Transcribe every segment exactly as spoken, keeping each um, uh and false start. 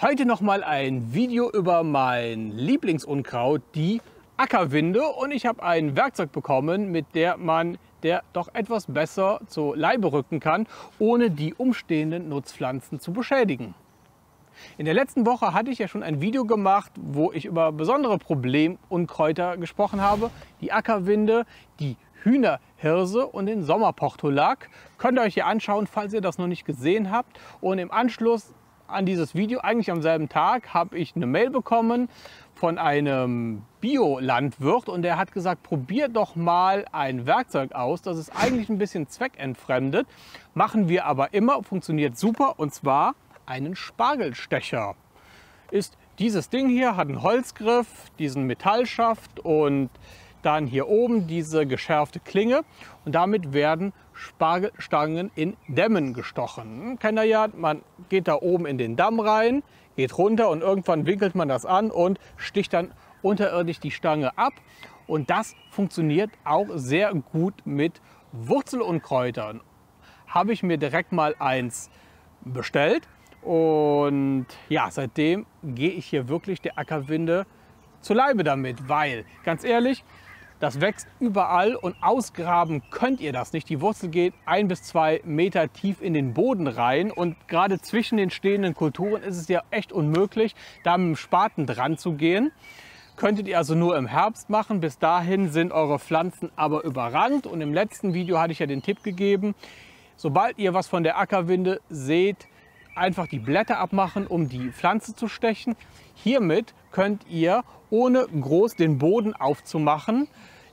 Heute nochmal ein Video über mein Lieblingsunkraut, die Ackerwinde. Und ich habe ein Werkzeug bekommen, mit der man der doch etwas besser zu Leibe rücken kann, ohne die umstehenden Nutzpflanzen zu beschädigen. In der letzten Woche hatte ich ja schon ein Video gemacht, wo ich über besondere Problemunkräuter gesprochen habe. Die Ackerwinde, die Hühnerhirse und den Sommerportulak. Könnt ihr euch hier anschauen, falls ihr das noch nicht gesehen habt. Und im Anschluss an dieses Video, eigentlich am selben Tag, habe ich eine Mail bekommen von einem Biolandwirt und der hat gesagt, probiert doch mal ein Werkzeug aus. Das ist eigentlich ein bisschen zweckentfremdet, machen wir aber immer, funktioniert super, und zwar einen Spargelstecher. Ist dieses Ding hier, hat einen Holzgriff, diesen Metallschaft und dann hier oben diese geschärfte Klinge, und damit werden Spargelstangen in Dämmen gestochen. Kennt ihr ja, man geht da oben in den Damm rein, geht runter und irgendwann winkelt man das an und sticht dann unterirdisch die Stange ab. Und das funktioniert auch sehr gut mit Wurzelunkräutern. Habe ich mir direkt mal eins bestellt und ja, seitdem gehe ich hier wirklich der Ackerwinde zu Leibe damit, weil, ganz ehrlich, das wächst überall und ausgraben könnt ihr das nicht. Die Wurzel geht ein bis zwei Meter tief in den Boden rein und gerade zwischen den stehenden Kulturen ist es ja echt unmöglich, da mit dem Spaten dran zu gehen. Könntet ihr also nur im Herbst machen. Bis dahin sind eure Pflanzen aber überrannt und im letzten Video hatte ich ja den Tipp gegeben, sobald ihr was von der Ackerwinde seht, einfach die Blätter abmachen, um die Pflanze zu stechen. Hiermit könnt ihr, ohne groß den Boden aufzumachen,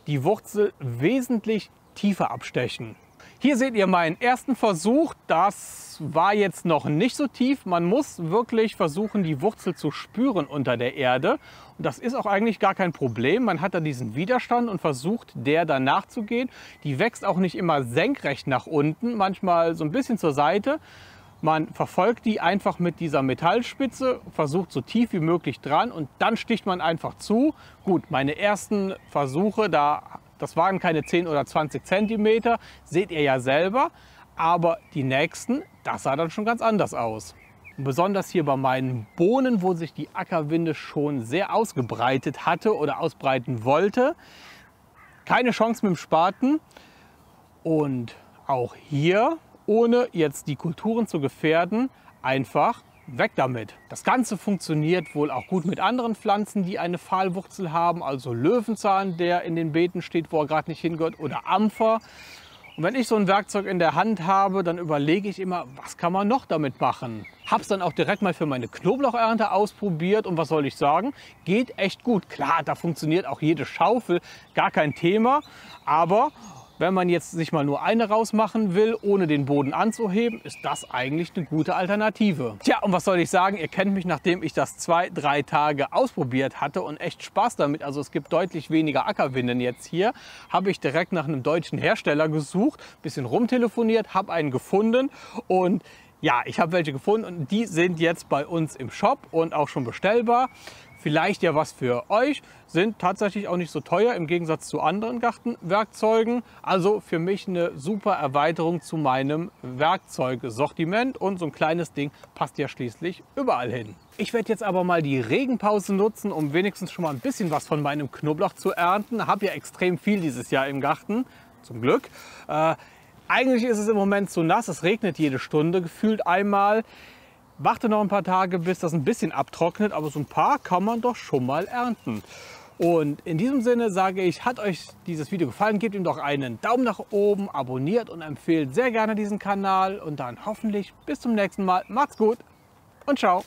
die Wurzel wesentlich tiefer abstechen. Hier seht ihr meinen ersten Versuch. Das war jetzt noch nicht so tief. Man muss wirklich versuchen, die Wurzel zu spüren unter der Erde. Und das ist auch eigentlich gar kein Problem. Man hat da diesen Widerstand und versucht, der danach zu gehen. Die wächst auch nicht immer senkrecht nach unten, manchmal so ein bisschen zur Seite. Man verfolgt die einfach mit dieser Metallspitze, versucht so tief wie möglich dran und dann sticht man einfach zu. Gut, meine ersten Versuche, da, das waren keine zehn oder zwanzig Zentimeter, seht ihr ja selber. Aber die nächsten, das sah dann schon ganz anders aus. Und besonders hier bei meinen Bohnen, wo sich die Ackerwinde schon sehr ausgebreitet hatte oder ausbreiten wollte. Keine Chance mit dem Spaten. Und auch hier, ohne jetzt die Kulturen zu gefährden, einfach weg damit. Das Ganze funktioniert wohl auch gut mit anderen Pflanzen, die eine Pfahlwurzel haben, also Löwenzahn, der in den Beeten steht, wo er gerade nicht hingehört, oder Ampfer. Und wenn ich so ein Werkzeug in der Hand habe, dann überlege ich immer, was kann man noch damit machen. Hab's dann auch direkt mal für meine Knoblauchernte ausprobiert und was soll ich sagen, geht echt gut. Klar, da funktioniert auch jede Schaufel, gar kein Thema, aber wenn man jetzt sich mal nur eine rausmachen will, ohne den Boden anzuheben, ist das eigentlich eine gute Alternative. Tja, und was soll ich sagen, ihr kennt mich, nachdem ich das zwei, drei Tage ausprobiert hatte und echt Spaß damit, also es gibt deutlich weniger Ackerwinden jetzt hier, habe ich direkt nach einem deutschen Hersteller gesucht, ein bisschen rumtelefoniert, habe einen gefunden und ja, ich habe welche gefunden und die sind jetzt bei uns im Shop und auch schon bestellbar. Vielleicht ja was für euch, sind tatsächlich auch nicht so teuer im Gegensatz zu anderen Gartenwerkzeugen. Also für mich eine super Erweiterung zu meinem Werkzeugsortiment und so ein kleines Ding passt ja schließlich überall hin. Ich werde jetzt aber mal die Regenpause nutzen, um wenigstens schon mal ein bisschen was von meinem Knoblauch zu ernten. Habe ja extrem viel dieses Jahr im Garten, zum Glück. Äh, eigentlich ist es im Moment zu nass, es regnet jede Stunde, gefühlt einmal. Warte noch ein paar Tage, bis das ein bisschen abtrocknet, aber so ein paar kann man doch schon mal ernten. Und in diesem Sinne sage ich, hat euch dieses Video gefallen, gebt ihm doch einen Daumen nach oben, abonniert und empfehlt sehr gerne diesen Kanal. Und dann hoffentlich bis zum nächsten Mal. Macht's gut und ciao.